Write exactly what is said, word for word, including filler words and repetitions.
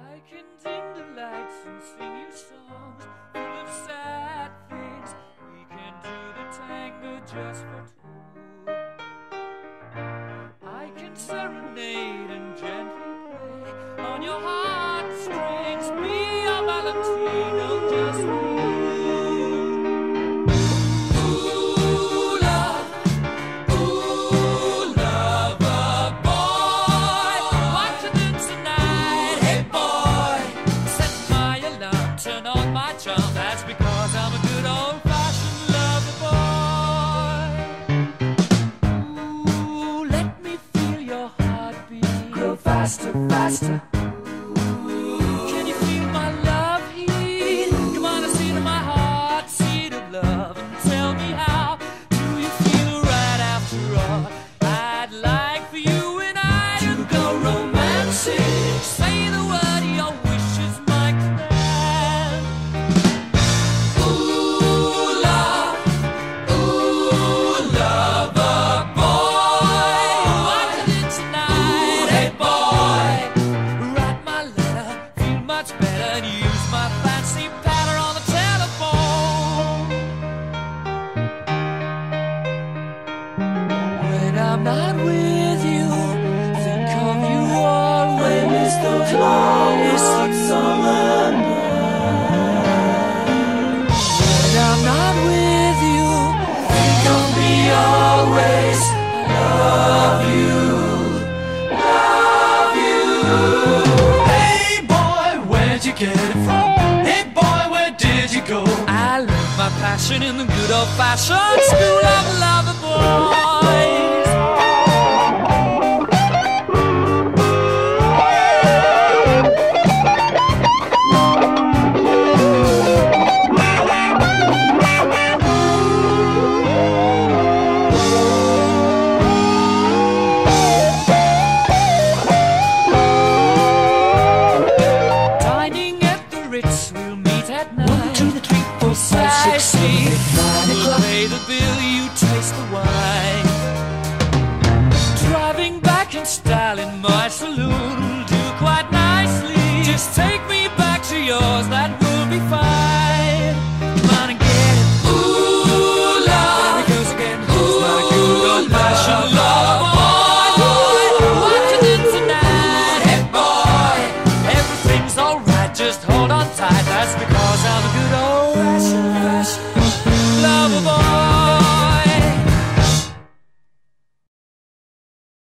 I can dim the lights and sing you songs full of sad things. We can do the tango just for two. I can serenade and gently play on your heartstrings. Be a Valentino, just for you. Turn on my charm, that's because I'm a good old-fashioned lover boy. Ooh, let me feel your heartbeat. Grow faster, faster. Ooh, can you feel my love heat? Come on and see to my heart, seat of love. Tell me how do you feel right after all? I'd like for you and I to go romancing. Say the word your wishes is my command. Better use my fancy patter on the telephone. When I'm not with you, think of you always. Those longest summer nights. When I'm not with you, think of me always. Love you, love you. Get it from? Hey boy, where did you go? I learned my passion in the good old-fashioned school of lover boys. We'll pay the bill, you taste the wine. Driving back in style in my saloon, do quite nicely. Just take